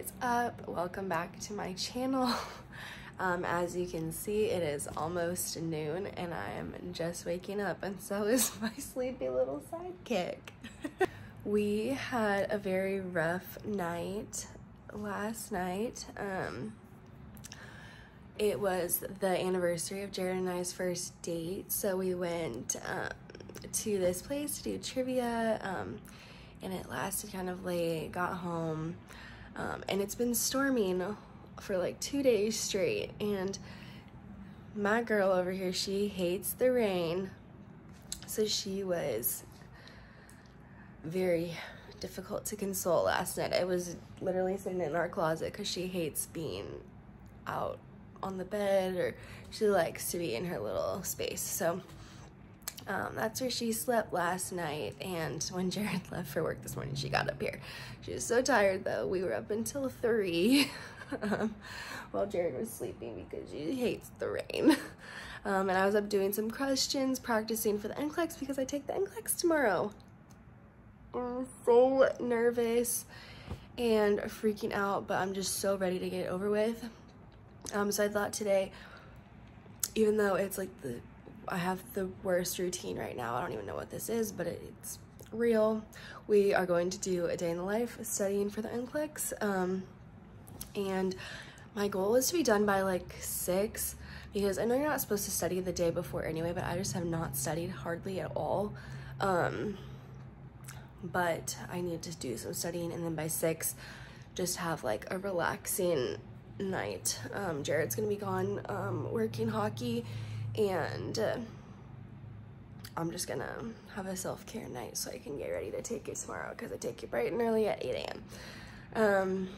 is up? Welcome back to my channel. As you can see, it is almost noon and I am just waking up, and so is my sleepy little sidekick. We had a very rough night last night. It was the anniversary of Jared and I's first date, so we went to this place to do trivia, and it lasted kind of late, got home, and it's been storming for like 2 days straight, and my girl over here, she hates the rain, so she was very difficult to console last night. I was literally sitting in our closet because she hates being out on the bed, or she likes to be in her little space, so that's where she slept last night. And when Jared left for work this morning, she got up here. She was so tired though. We were up until 3 while Jared was sleeping because she hates the rain. And I was up doing some questions, practicing for the NCLEX because I take the NCLEX tomorrow. I'm so nervous and freaking out, but I'm just so ready to get it over with. So I thought today, even though it's like I have the worst routine right now, I don't even know what this is, but it's real. We are going to do a day in the life studying for the NCLEX, and my goal is to be done by like 6, because I know you're not supposed to study the day before anyway, but I just have not studied hardly at all. But I need to do some studying, and then by 6 just have like a relaxing night. Jared's gonna be gone working hockey, and I'm just gonna have a self-care night so I can get ready to take it tomorrow, because I take it bright and early at 8 a.m.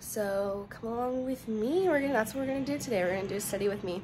So come along with me. That's what we're gonna do today. We're gonna do a study with me.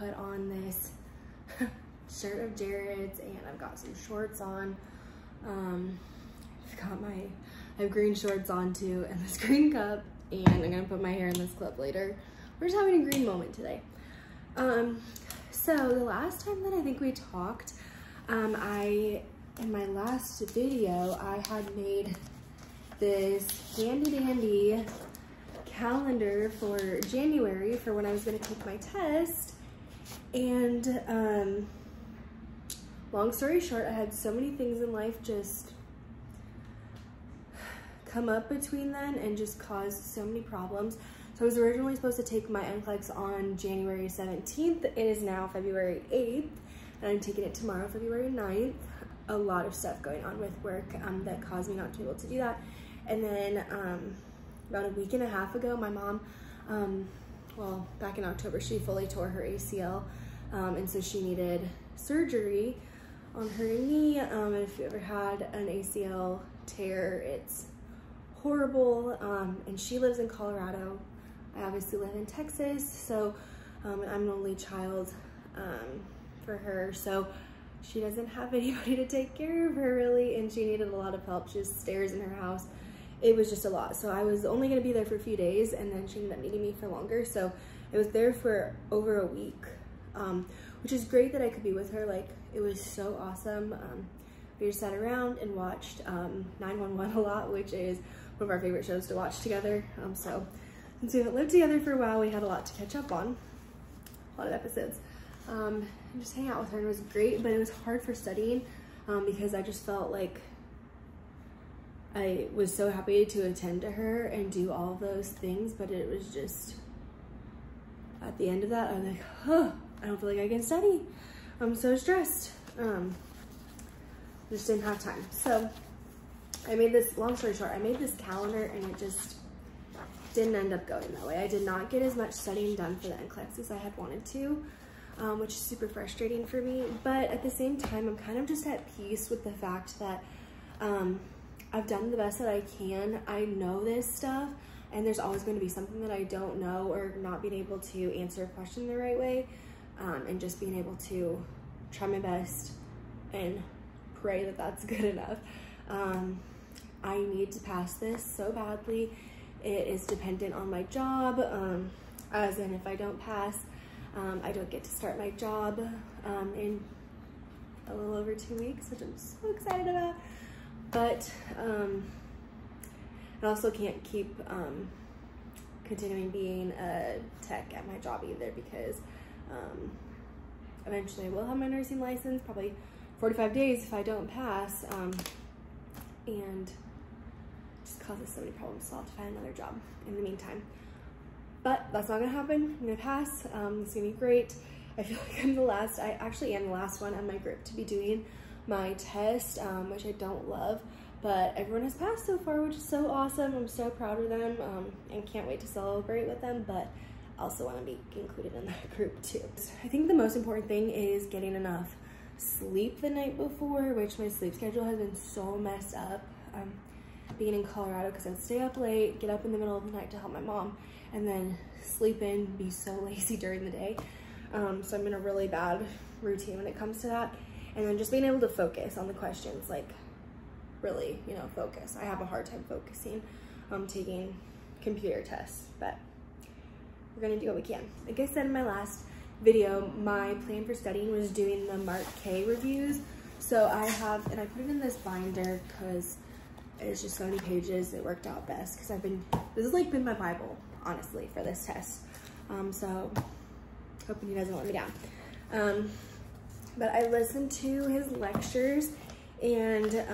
Put on this shirt of Jared's, and I've got some shorts on. I've got I have green shorts on too, and this green cup, and I'm gonna put my hair in this clip later. We're just having a green moment today. So the last time that I think we talked, in my last video, I had made this handy dandy calendar for January for when I was gonna take my test. And long story short, I had so many things in life just come up between then and just caused so many problems. So I was originally supposed to take my NCLEX on January 17th. It is now February 8th, and I'm taking it tomorrow, February 9th. A lot of stuff going on with work that caused me not to be able to do that. And then about a week and a half ago, my mom, well, back in October, she fully tore her ACL and so she needed surgery on her knee. If you ever had an ACL tear, it's horrible, and she lives in Colorado. I obviously live in Texas, so and I'm an only child for her, so she doesn't have anybody to take care of her really, and she needed a lot of help. She has stairs in her house. It was just a lot, so I was only gonna be there for a few days, and then she ended up needing me for longer, so I was there for over a week, which is great that I could be with her. Like, it was so awesome. We just sat around and watched 9-1-1 a lot, which is one of our favorite shows to watch together. So since we haven't lived together for a while, we had a lot to catch up on, a lot of episodes. And just hang out with her, and it was great, but it was hard for studying because I just felt like I was so happy to attend to her and do all of those things, but it was just, at the end of that, I'm like, huh, I don't feel like I can study. I'm so stressed. Just didn't have time. So I made this, long story short, I made this calendar, and it just didn't end up going that way. I did not get as much studying done for the NCLEX as I had wanted to. Which is super frustrating for me, but at the same time, I'm kind of just at peace with the fact that I've done the best that I can. I know this stuff, and there's always going to be something that I don't know, or not being able to answer a question the right way, and just being able to try my best and pray that that's good enough. I need to pass this so badly. It is dependent on my job, as in if I don't pass, I don't get to start my job in a little over 2 weeks, which I'm so excited about. But I also can't keep continuing being a tech at my job either, because eventually I will have my nursing license, probably 45 days if I don't pass, and just causes so many problems, so I'll have to find another job in the meantime. But that's not gonna happen. I'm gonna pass. It's gonna be great. I feel like I actually am the last one on my group to be doing my test, which I don't love, but everyone has passed so far, which is so awesome. I'm so proud of them, and can't wait to celebrate with them, but I also wanna be included in that group too. I think the most important thing is getting enough sleep the night before, which my sleep schedule has been so messed up. Being in Colorado, because I'd stay up late, get up in the middle of the night to help my mom, and then sleep in, be so lazy during the day. So I'm in a really bad routine when it comes to that. And then just being able to focus on the questions, like really, you know, focus. I have a hard time focusing, taking computer tests, but we're gonna do what we can. Like I said in my last video, my plan for studying was doing the Mark K reviews. So I have, and I put it in this binder because it's just so many pages, it worked out best, because I've been, this has like been my Bible, honestly, for this test. So hoping he doesn't let me down. But I listened to his lectures, and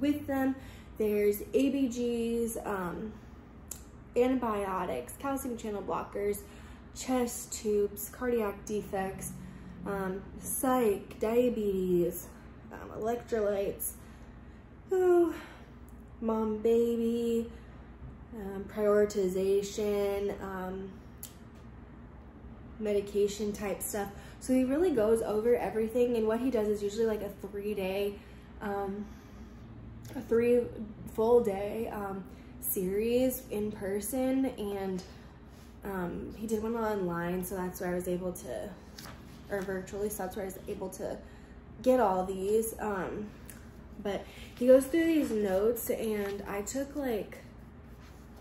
with them, there's ABGs, antibiotics, calcium channel blockers, chest tubes, cardiac defects, psych, diabetes, electrolytes, mom, baby, prioritization, medication type stuff. So he really goes over everything, and what he does is usually like a three full day series in person, and he did one online, so that's where I was able to, or virtually, so that's where I was able to get all these. But he goes through these notes, and I took like,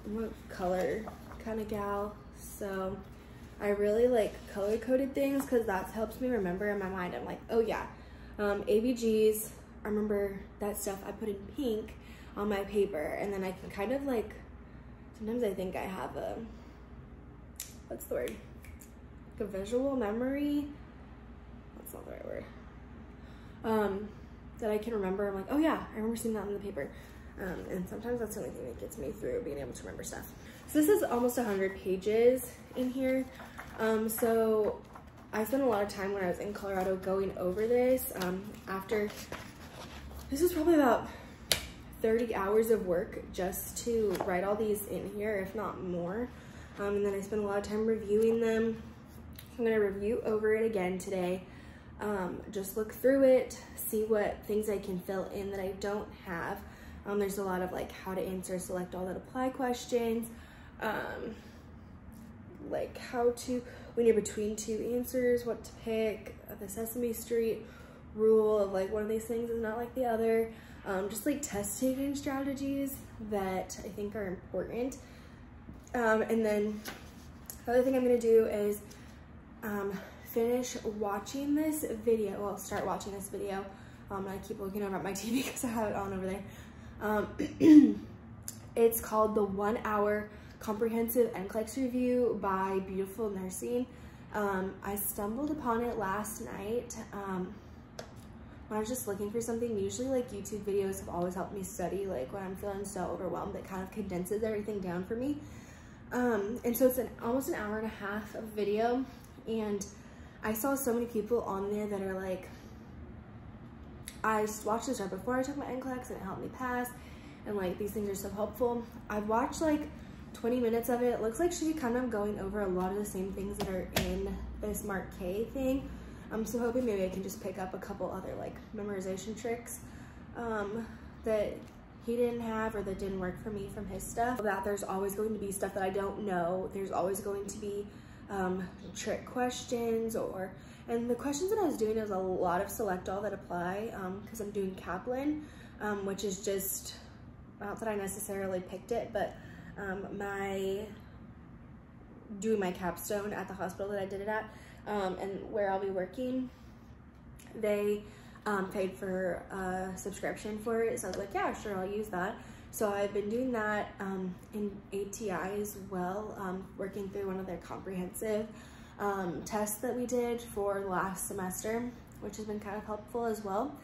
I'm a color kind of gal, so I really like color coded things, because that helps me remember in my mind. I'm like, oh yeah, ABGs, I remember that stuff I put in pink on my paper, and then I can kind of like, sometimes I think I have a, what's the word, like a visual memory, that's not the right word, that I can remember. I'm like, oh yeah, I remember seeing that on the paper. And sometimes that's the only thing that gets me through, being able to remember stuff. So this is almost 100 pages in here. So I spent a lot of time when I was in Colorado going over this. After, this was probably about 30 hours of work just to write all these in here, if not more. And then I spent a lot of time reviewing them. I'm going to review over it again today. Just look through it, see what things I can fill in that I don't have. There's a lot of like how to answer, select all that apply questions, like how to, when you're between two answers, what to pick, the Sesame Street rule of like one of these things is not like the other. Just like test taking strategies that I think are important. And then the other thing I'm going to do is finish watching this video. Well, start watching this video. I keep looking over at my TV because I have it on over there. It's called The 1 Hour Comprehensive NCLEX Review by Beautiful Nursing. I stumbled upon it last night when I was just looking for something. Usually like YouTube videos have always helped me study like when I'm feeling so overwhelmed. It kind of condenses everything down for me. And so it's almost an hour and a half of video, and I saw so many people on there that are like, I watched this right before I took my NCLEX and it helped me pass, and like these things are so helpful. I've watched like 20 minutes of it. It looks like she's kind of going over a lot of the same things that are in this Mark K thing. I'm so hoping maybe I can just pick up a couple other like memorization tricks that he didn't have or that didn't work for me from his stuff. That there's always going to be stuff that I don't know. There's always going to be trick questions, or and the questions that I was doing is a lot of select all that apply, because I'm doing Kaplan, which is just, not that I necessarily picked it, but doing my capstone at the hospital that I did it at, and where I'll be working, they paid for a subscription for it, so I was like, yeah, sure, I'll use that. So I've been doing that in ATI as well, working through one of their comprehensive tests that we did for last semester, which has been kind of helpful as well.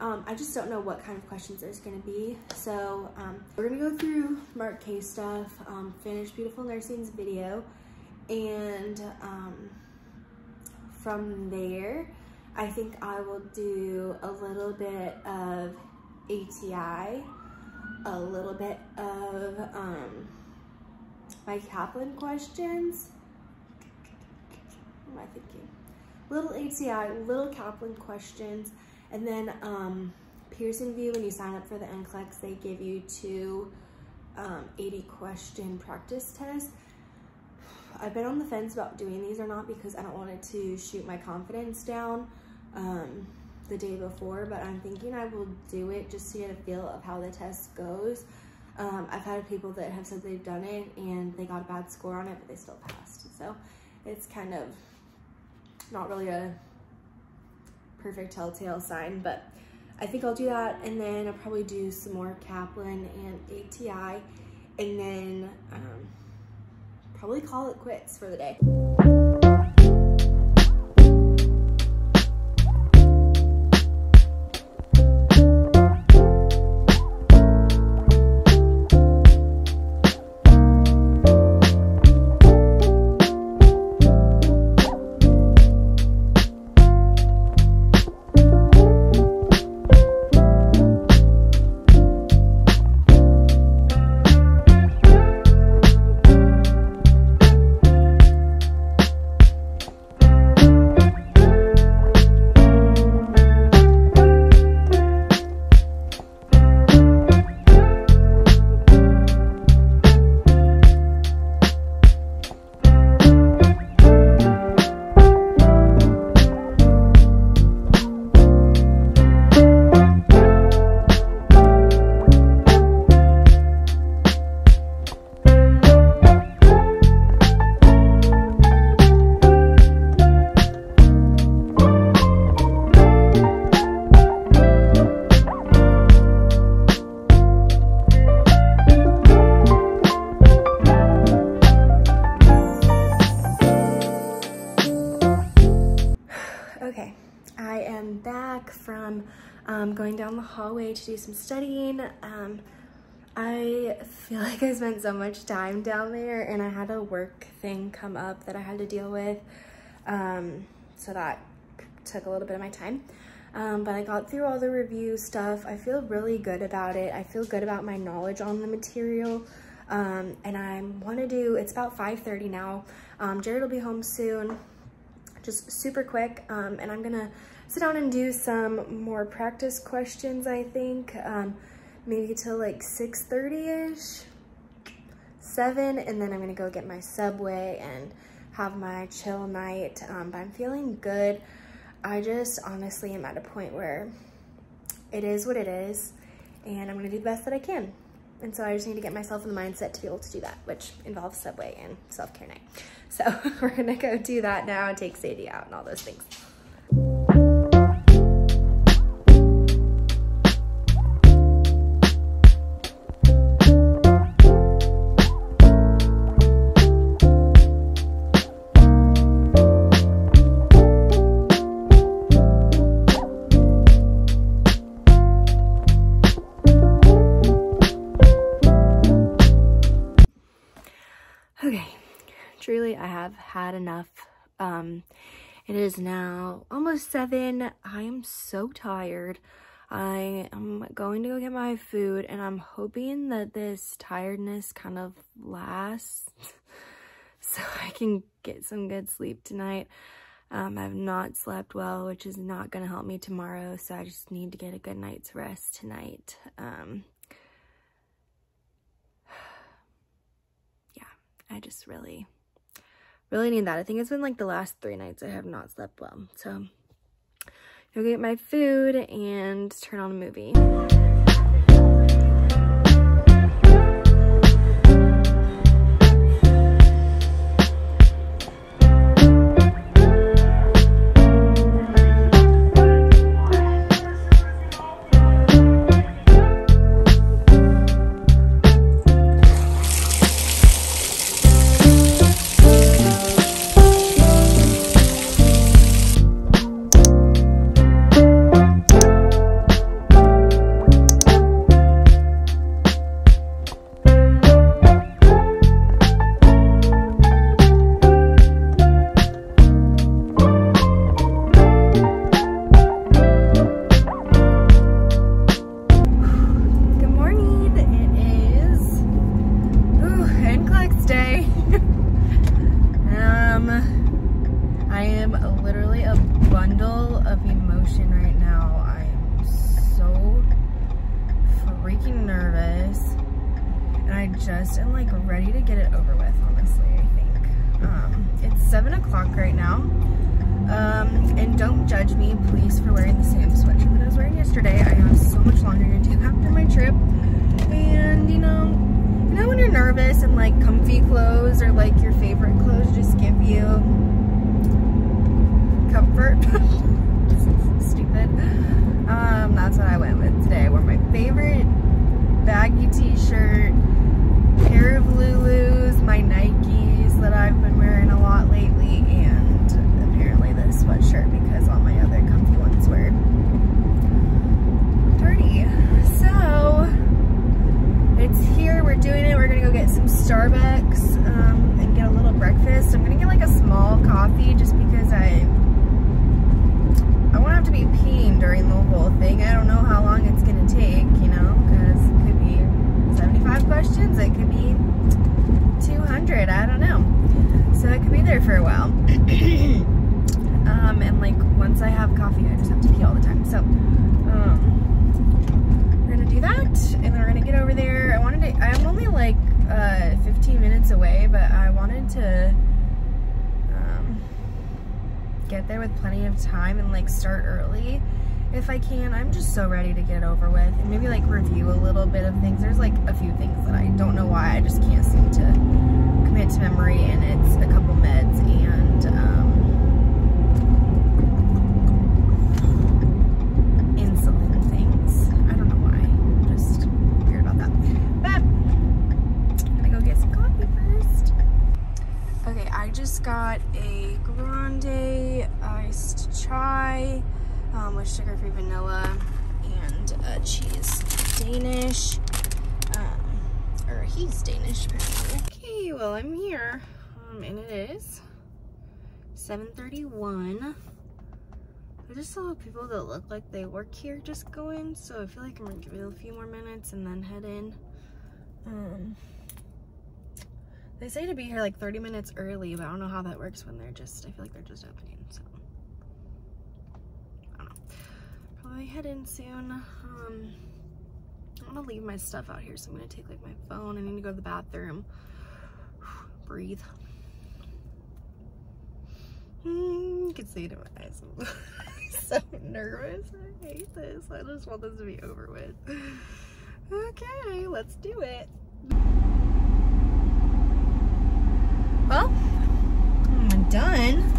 I just don't know what kind of questions there's going to be. So we're going to go through Mark K stuff, finish Beautiful Nursing's video, and from there, I think I will do a little bit of ATI, a little bit of my Kaplan questions. What am I thinking? Little ATI, little Kaplan questions, and then Pearson Vue. When you sign up for the NCLEX, they give you two 80-question practice tests. I've been on the fence about doing these or not because I don't want it to shoot my confidence down the day before, but I'm thinking I will do it just to get a feel of how the test goes. I've had people that have said they've done it and they got a bad score on it, but they still passed. So it's kind of not really a perfect telltale sign, but I think I'll do that, and then I'll probably do some more Kaplan and ATI, and then probably call it quits for the day. From going down the hallway to do some studying. I feel like I spent so much time down there, and I had a work thing come up that I had to deal with, so that took a little bit of my time, but I got through all the review stuff. I feel really good about it. I feel good about my knowledge on the material, and I want to do, it's about 5:30 now. Jared will be home soon. just super quick, and I'm gonna sit down and do some more practice questions, I think, maybe till like 6:30ish, 7, and then I'm gonna go get my Subway and have my chill night, but I'm feeling good. I just honestly am at a point where it is what it is, and I'm gonna do the best that I can. And so I just need to get myself in the mindset to be able to do that, which involves Subway and self-care night. So we're gonna go do that now and take Sadie out and all those things. Truly, I have had enough. It is now almost 7. I am so tired. I am going to go get my food, and I'm hoping that this tiredness kind of lasts so I can get some good sleep tonight. I've not slept well, which is not going to help me tomorrow, so I just need to get a good night's rest tonight. Yeah, I just really need that. I think it's been like the last 3 nights I have not slept well. So I'm gonna get my food and turn on a movie. So ready to get over with, and maybe like review a little bit of things. There's like a few things that I don't know why I just can't seem to commit to memory, and it's a couple meds and insulin things. I don't know why, I'm just weird about that. But I'm gonna go get some coffee first. Okay, I just got a grande iced chai with sugar-free vanilla and cheese. Danish, or he's Danish apparently. Okay, well I'm here, and it is 7:31. I just saw people that look like they work here just go in, so I feel like I'm gonna give it a few more minutes and then head in. They say to be here like 30 minutes early, but I don't know how that works when they're just, I feel like they're just opening, so. I don't know. Probably head in soon. I'm gonna leave my stuff out here, so I'm gonna take like my phone. I need to go to the bathroom. Breathe. You can see it in my eyes. I'm so nervous. I hate this. I just want this to be over with. Okay, let's do it. Well, I'm done.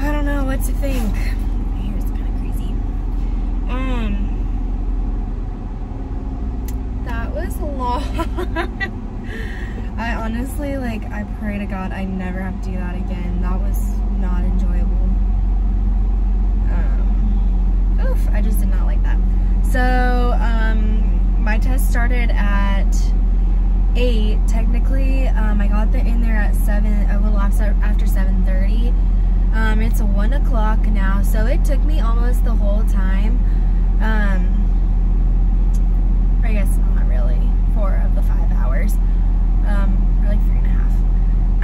I don't know what to think. My hair's kind of crazy. That was long. I honestly, like, I pray to God I never have to do that again. That was not enjoyable. Oof, I just did not like that. So, my test started at 8, technically. I got in there at 7, a little after 7:30. It's 1 o'clock now, so it took me almost the whole time. I guess not really, 4 of the 5 hours. Or like 3.5.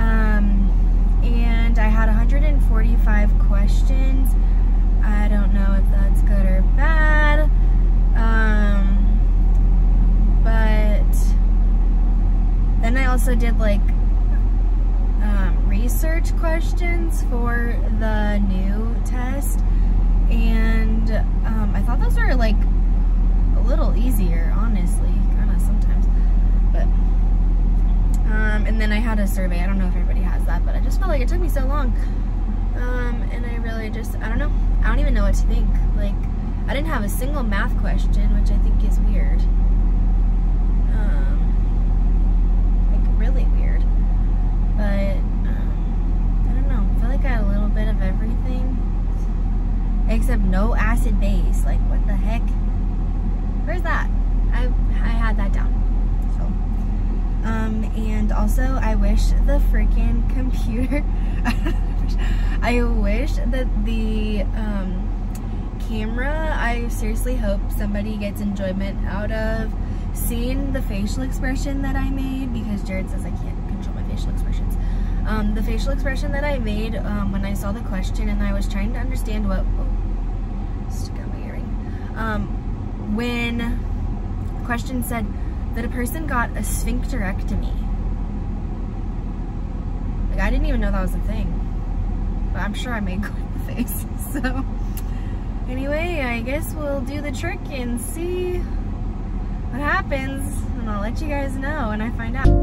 And I had 145 questions. I don't know if that's good or bad. But then I also did like research questions for the new test, and I thought those were like a little easier, honestly, kind of sometimes, but and then I had a survey. I don't know if everybody has that, but I just felt like it took me so long. And I really just, I don't know. I don't even know what to think. Like, I didn't have a single math question, which I think is weird. Like, really weird. But, I don't know. I feel like I had a little bit of everything. Except no acid base. Like, what the heck? Where's that? I had that down. So, and also, I wish the freaking computer... I wish that the camera, I seriously hope somebody gets enjoyment out of seeing the facial expression that I made, because Jared says I can't control my facial expressions. The facial expression that I made when I saw the question and I was trying to understand what, oh, stuck out my earring. When the question said that a person got a sphincterectomy. Like, I didn't even know that was a thing. But I'm sure I made quite the face. So, anyway, I guess we'll do the trick and see what happens. And I'll let you guys know when I find out.